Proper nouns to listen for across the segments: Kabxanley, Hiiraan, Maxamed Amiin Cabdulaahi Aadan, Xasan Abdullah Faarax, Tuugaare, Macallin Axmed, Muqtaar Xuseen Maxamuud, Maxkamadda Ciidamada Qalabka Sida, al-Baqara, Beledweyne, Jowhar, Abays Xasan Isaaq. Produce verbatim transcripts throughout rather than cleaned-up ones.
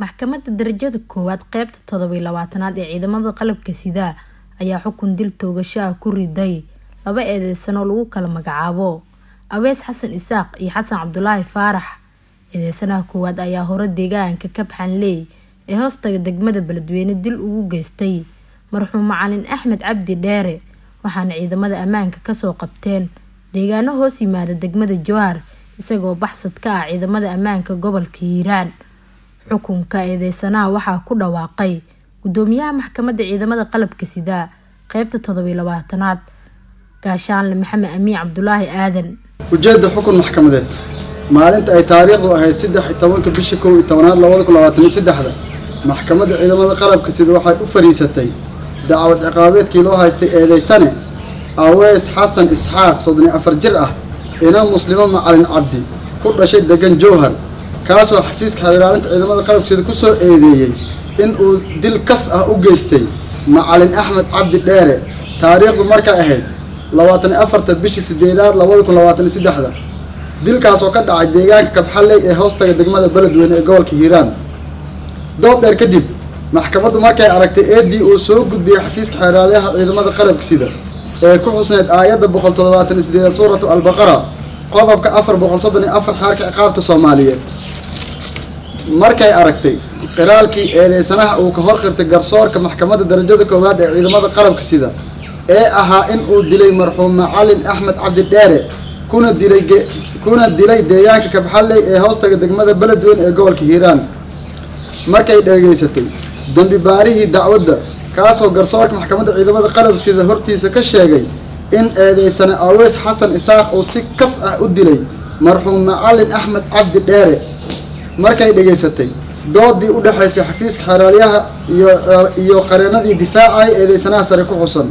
maxkamadda darajada koowaad qaybta toddoba iyo labaatan-aad ee ciidamada qalabka sida ayaa xukun dil toogasho ah ku riday laba eedeysan oo lagu kala magacaabo Abays Xasan Isaaq iyo Xasan Abdullah Faarax. Eedeysanaha koowaad ayaa hore deegaanka Kabxanley ee hoostaga degmada beledweyne dil ugu geystay marxuum Macallin Axmed Cabdi Dare, waxaana ciidamada ammaanka ka soo qabteen deegaano hoos yimaada degmada Jowhar isagoo baxsad ka ah ciidamada ammaanka gobolka Hiiraan. xukunka eedeysanaha waxaa ku dhawaaqay gudoomiyaha maxkamadda ciidamada qalabka sida qaybta toddoba iyo labaatan-aad gaashaanle Maxamed Amiin Cabdulaahi Aadan. ujeedada xukun maxkamadeed maalinta ay taariikhdu ahayd saddex iyo toban-ka bisha kow iyo toban-aad laba kun iyo labaatan iyo saddex maxkamadda ciidamada qalabka sida waxay u fariisatay dacwad ciqaabeedkii loo haystay eedeysane Abays Xasan Isxaaq soddon iyo afar jir ah ina muslimo Macallin Cabdi ku dhashay degan Jowhar kaasoo xafiiska xiriiraalinta ciidamada qalabka sida ku soo eedeeyay in uu dil kas ah u geystay Macallin Axmed Cabdi Dheere taariikhdu marka ahayd laba iyo labaatan-ta bisha siddeedaad laba kun iyo labaatan iyo saddex dilkaas oo ka dhacay deegaanka Kabxanley ee hoostaga degmada beledweyne ee gobolka Hiiraan. dood dheer kadib maxkamaddu markay aragtay eedii uu soo gudbiyay xafiiska xeeralaha ciidamada qalabka sida ee ku xusneyd aayadda boqol iyo toddobaatan iyo siddeed suuratu al-Baqara qodobka afar boqol sodon iyo afar xeerka ciqaabta Soomaaliyeed. markay aragtay qiraalkii eedeysanaha uu ka hor qirtay garsoorka maxkamadda darajada koowaad ee ciidamada qalabka sida ee ahaa in uu dilay marxuum Macallin Axmed Cabdi Dheere kuna dilay kuna dilay deegaanka Kabxanley ee hoostaga degmada beledweyne ee gobolka Hiiraan. markay dhageysatay dambi baarihii dacwadda kaasoo garsoorka maxkamadda ciidamada qalabka sida hortiisa ka sheegay in eedeysane Abays Xasan Isaaq uu si kas ah u dilay marxuum Macallin Axmed Cabdi Dheere. markay dhageysatay doodii u dhaxaysay xafiiska xeeralaha iyo iyo qareenadii difaaca eedeysanaha sare ku xusan.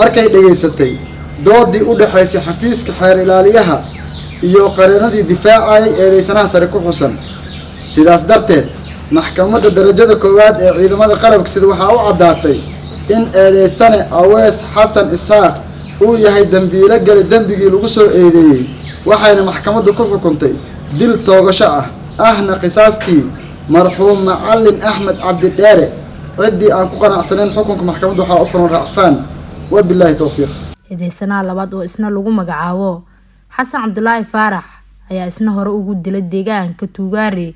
markay dhageysatay doodii u dhaxaysay xafiiska xeeralaha iyo qareenadii difaaca eedeysanaha sare ku xusan. sidaas darteed maxkamadda darajada koowaad ee ciidamada qalabka sida waxa uu caddaatay in eedeysane Abays Xasan Isaaq uu yahay dambiile gal dambigii lagu soo eedeeyay, waxayna maxkamaddu ku xukuntay dil toogasho ah ahna qisaastii marxuum Macallin Axmed Cabdi Dheere. ciddii aan ku qanacsanayn xukunka maxkamaddu waxa uu furan racfaan. wabillahi tawfiiq. eedeysanaha labaad oo isna lagu magacaabo Xasan Abdullah Faarax ayaa isna hore ugu dilay deegaanka Tuugaare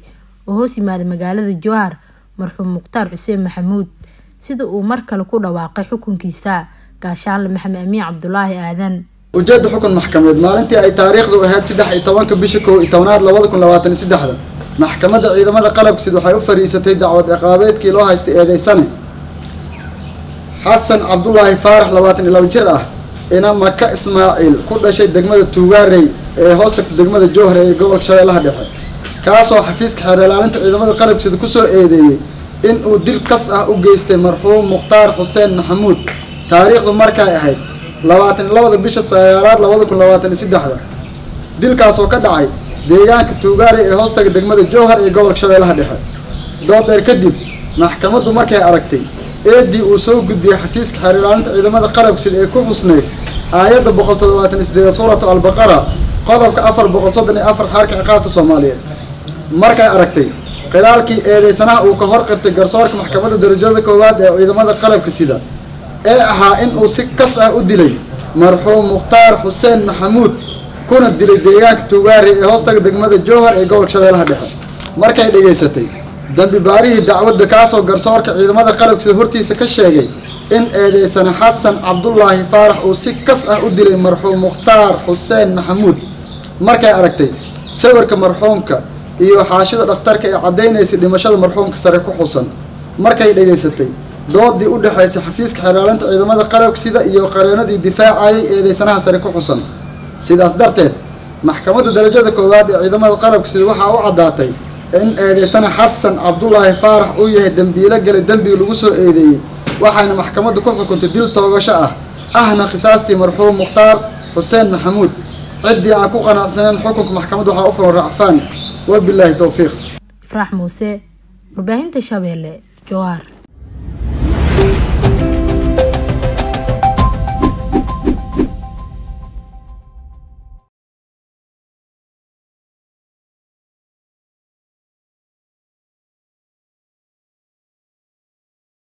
oo hoos yimaada magaalada Jowhar marxuum Muqtaar Xuseen Maxamuud, sida uu mar kale ku dhawaaqay xukunkiisa gaashaanle Maxamed Amiin Cabdulaahi Aadan. ujeedada xukun maxkamadeed maalintii ay taariikhdu ahayd saddex iyo toban-ka bisha kow iyo toban-aad laba kun iyo labaatan iyo saddex maxkamadda ciidamada qalabka sida waxay u fariisatay dacwad ciqaabeedkii loo haystay eedeysane Xasan Abdullah Faarax labaatan iyo laba jir ah ina Maka Ismaaciil ku dhashay degmada Tuugaarey ee hoosta degmada Jowhar ee gobolka Shabeellaha Dhexe kaasoo xafiiska xeeralaalinta ciidamada qalabka sida ku soo eedeeyay in uu dil kas ah u geystay marxuum Muqtaar Xuseen Maxamuud. taariikhdu markay ahayd laba iyo labada bisha sagaalaad laba kun iyo labaatan iyo saddex dilkaas oo ka dhacay deegaanka Tuugaarey ee hoosta degmada Jowhar ee gobolka Shabeellaha Dhexe. dood dheer kadib maxkamaddu markay aragtay eedii uu soo gudbiyay xafiiska xeeralaalinta ciidamada qalabka sida ee ku xusneyd aayadda boqol iyo toddobaatan iyo siddeed suuratu al-Baqara qodobka afar boqol sodon iyo afar xeerka ciqaabta Soomaaliyeed. markay aragtay qiraalkii eedeysanaha uu ka hor qirtay garsoorka maxkamadda darajada koowaad ee ciidamada qalabka sida ee ahaa in uu si kas ah u dilay marxuum Muqtaar Xuseen Maxamuud kuna dilay deegaanka Tuugaare ee hoostaga degmada Jowhar ee gobolka Shabeellaha Dhexe. markay dhageysatay dambi baarihii dacwadda kaasoo garsoorka ciidamada qalabka sida hortiisa ka sheegay in eedeysane Xasan Abdullah Faarax uu si kas ah u dilay marxuum Muqtaar Xuseen Maxamuud. markay aragtay sawirka marxuumka iyo xaashida dhakhtarka ee caddeynaysa dhimashada marxuumka sare ku xusan. markay dhageysatay doodii u dhaxaysay xafiiska xeeralaalinta ciidamada qalabka sida iyo qareenadii difaacayay eedeysanaha sare ku xusan. sidaas darteed maxkamadda darajada koowaad ee ciidamada qalabka sida waxa uu caddaatay in eedeysane Xasan Abdullah Faarax uu yahay dambiile galay dambi lagu soo eedeeyay, waxaana maxkamaddu ku xukuntay dil toogasho ah ahna qisaastii marxuum Muqtaar Xuseen Maxamuud. ciddii aan ku qanacsanayn xukunka maxkamaddu waxa uu furan racfaan. وبالله التوفيق. إفراح موسى، وباهنت شابيلة جوار.